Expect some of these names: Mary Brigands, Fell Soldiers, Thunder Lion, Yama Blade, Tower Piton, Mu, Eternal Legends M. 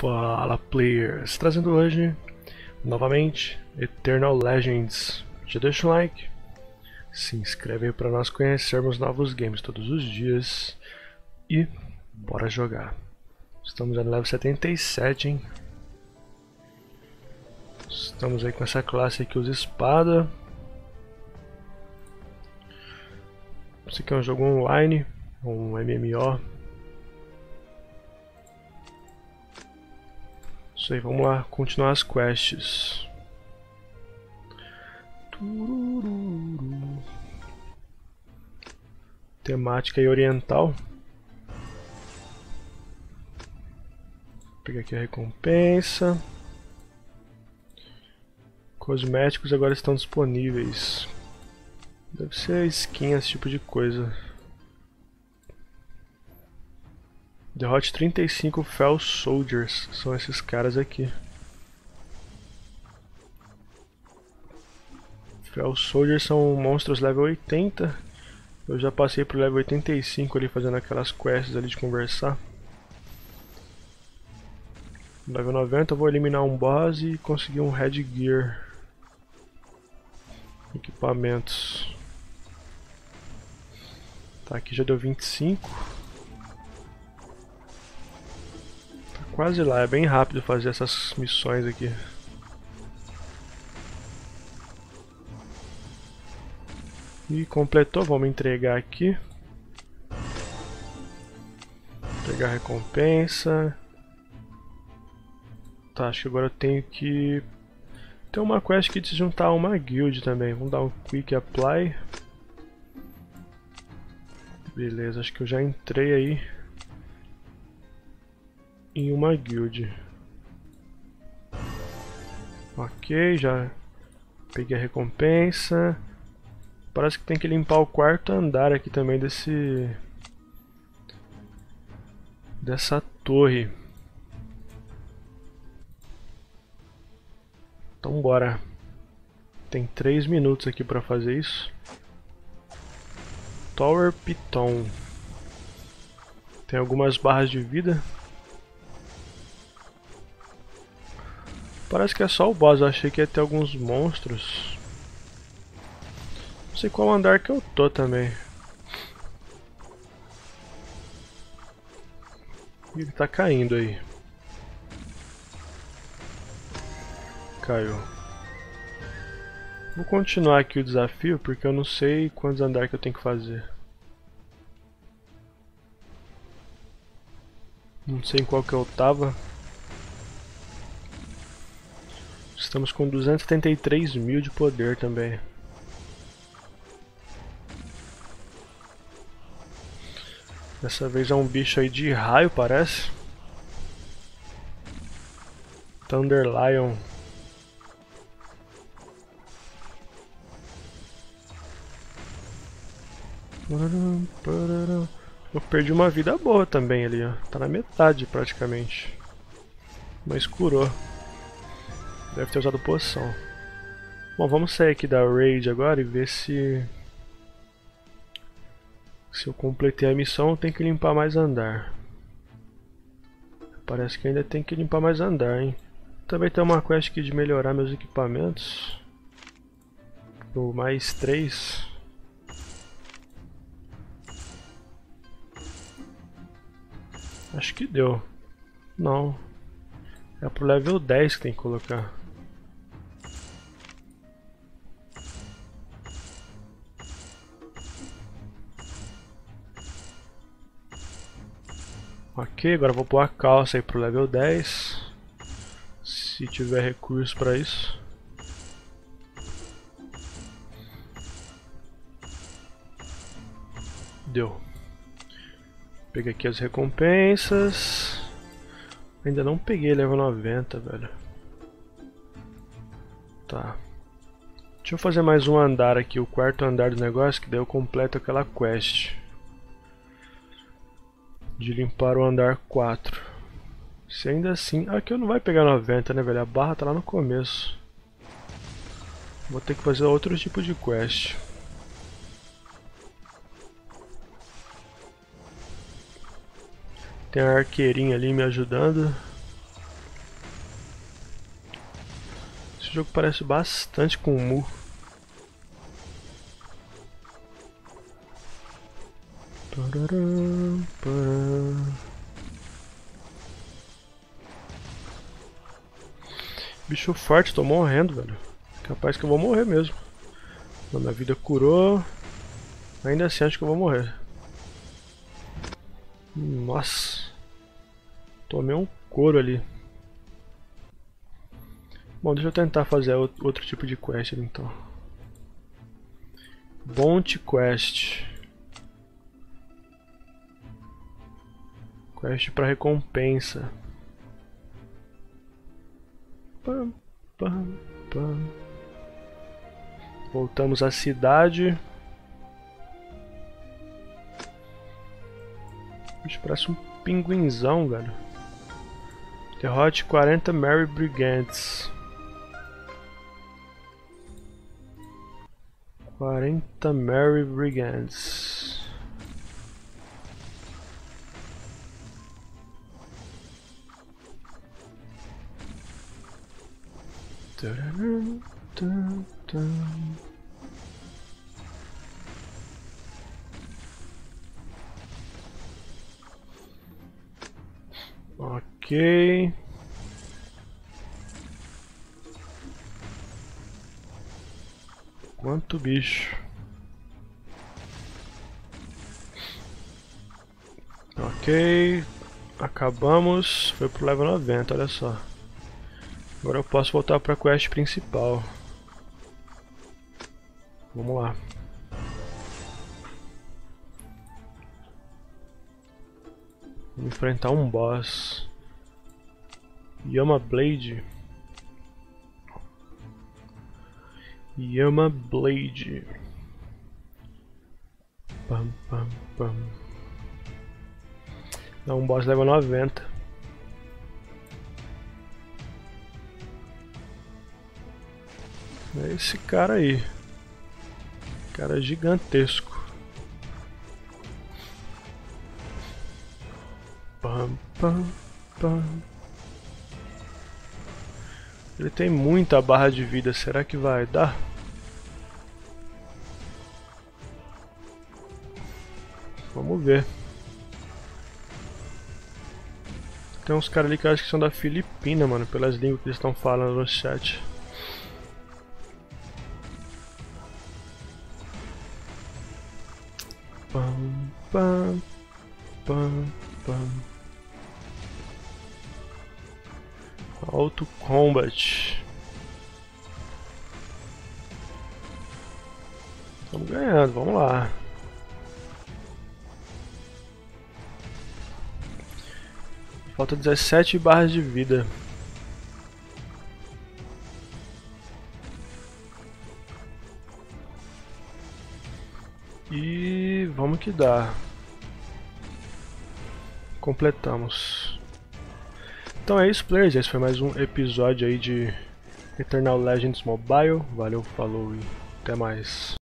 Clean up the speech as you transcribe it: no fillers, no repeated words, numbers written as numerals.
Fala players, trazendo hoje novamente Eternal Legends. Já deixa um like, se inscreve para nós conhecermos novos games todos os dias e bora jogar. Estamos no level 77, hein? Estamos aí com essa classe que usa espada. Esse aqui é um jogo online, um MMO. Isso aí, vamos lá, continuar as quests. Temática aí oriental. Vou pegar aqui a recompensa. Cosméticos agora estão disponíveis. Deve ser skin, esse tipo de coisa. Derrote 35 Fell Soldiers, são esses caras aqui. Fell Soldiers são monstros level 80. Eu já passei pro level 85 ali fazendo aquelas quests ali de conversar. No level 90 eu vou eliminar um boss e conseguir um headgear. Equipamentos. Tá, aqui já deu 25. Tá quase lá, é bem rápido fazer essas missões aqui. E completou, vamos entregar aqui. Pegar a recompensa. Tá, acho que agora eu tenho que... Tem uma quest aqui de se juntar a uma guild também. Vamos dar um quick apply. Beleza, acho que eu já entrei aí em uma guild. Ok, já peguei a recompensa. Parece que tem que limpar o quarto andar aqui também dessa torre. Então bora. Tem 3 minutos aqui pra fazer isso. Tower Piton. Tem algumas barras de vida. Parece que é só o boss, eu achei que ia ter alguns monstros. Não sei qual andar que eu tô também. Ele tá caindo aí. Caiu. Vou continuar aqui o desafio porque eu não sei quantos andares que eu tenho que fazer. Não sei em qual que eu tava. Estamos com 273 mil de poder também. Dessa vez é um bicho aí de raio, parece. Thunder Lion. Eu perdi uma vida boa também ali, ó. Tá na metade praticamente. Mas curou. Deve ter usado poção. Bom, vamos sair aqui da raid agora e ver se eu completei a missão, eu tenho que limpar mais andar. Parece que ainda tem que limpar mais andar, hein. Também tem uma quest aqui de melhorar meus equipamentos. Ou mais 3. Acho que deu. Não. É pro level 10 que tem que colocar. Ok, agora vou pôr a calça aí pro level 10. Se tiver recurso pra isso. Deu. Peguei aqui as recompensas. Ainda não peguei level 90, velho. Tá. Deixa eu fazer mais um andar aqui, o quarto andar do negócio, que daí eu completo aquela quest. De limpar o andar 4. Se ainda assim... Aqui eu não vai pegar 90, né, velho? A barra tá lá no começo. Vou ter que fazer outro tipo de quest. Tem a arqueirinha ali me ajudando. Esse jogo parece bastante com o Mu. Bicho forte, tô morrendo, velho. Capaz que eu vou morrer mesmo. Não, minha vida curou. Ainda assim acho que eu vou morrer. Nossa. Tomei um couro ali. Bom, deixa eu tentar fazer outro tipo de quest ali, então. Bounty Quest. Quest para recompensa. Pam, pam, pam. Voltamos à cidade. Bicho, parece um pinguinzão, velho. Derrote 40 Mary Brigands. 40 Mary Brigands. Ok. Quanto bicho. Ok. Acabamos. Foi pro level 90, olha só. Agora eu posso voltar pra quest principal. Vamos lá. Vamos enfrentar um boss. Yama Blade. Yama Blade. Pam, pam, pam. Dá um boss level 90. É esse cara aí. Cara gigantesco. Pam, pam, pam. Ele tem muita barra de vida, será que vai dar? Vamos ver. Tem uns caras ali que eu acho que são da Filipina, mano, pelas línguas que eles estão falando no chat. Pam, pam, pam, pam. Auto Combat. Estamos ganhando, vamos lá. Falta 17 barras de vida. E vamos que dá. Completamos. Então é isso, players, esse foi mais um episódio aí de Eternal Legends Mobile. Valeu, falou e até mais.